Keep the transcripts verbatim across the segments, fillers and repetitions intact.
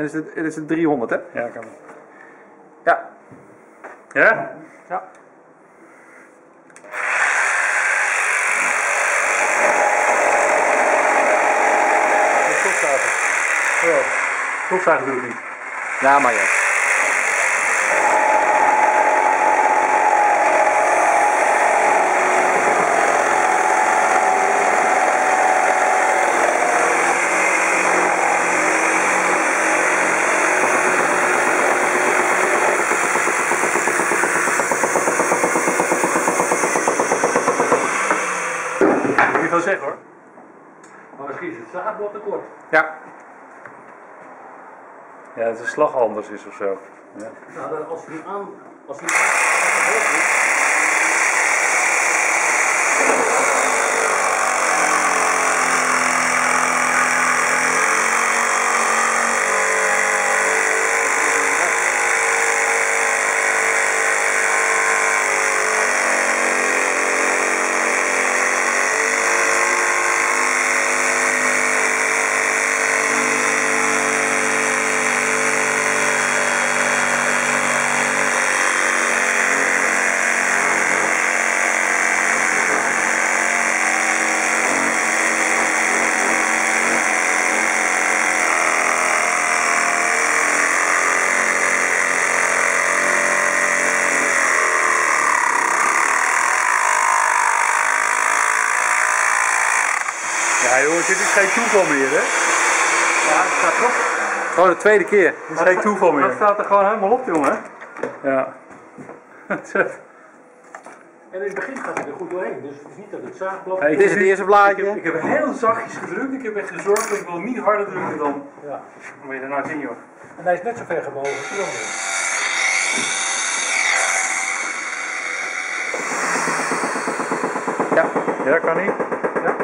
En is het, is het driehonderd, hè? Ja, kan wel. Ja. Ja? Ja. Dat is stofzuiger. Ja. Stofzuiger doe ik niet. Ja, maar ja. Zeggen hoor. Maar misschien is het zaadblad tekort. Ja. Ja, dat de slag anders is of zo. Ja. Nou, dan als die aan, als die aan, ja jongens, dit is geen toeval meer, hè? Ja, het staat toch? Gewoon de tweede keer. Dit is geen toeval meer. Dat staat er gewoon helemaal op, jongen. Ja. En in het begin gaat het er goed doorheen, dus het is niet dat het zaagblad... Hey, dit is het eerste blaadje. Ik heb, ik heb heel zachtjes gedrukt, ik heb echt gezorgd dat ik wil niet harder drukken dan... Ja. Dan ben je daarna zien, joh. En hij is net zo ver gebogen als die andere. Ja. Ja, kan niet. Ja.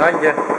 Dank je.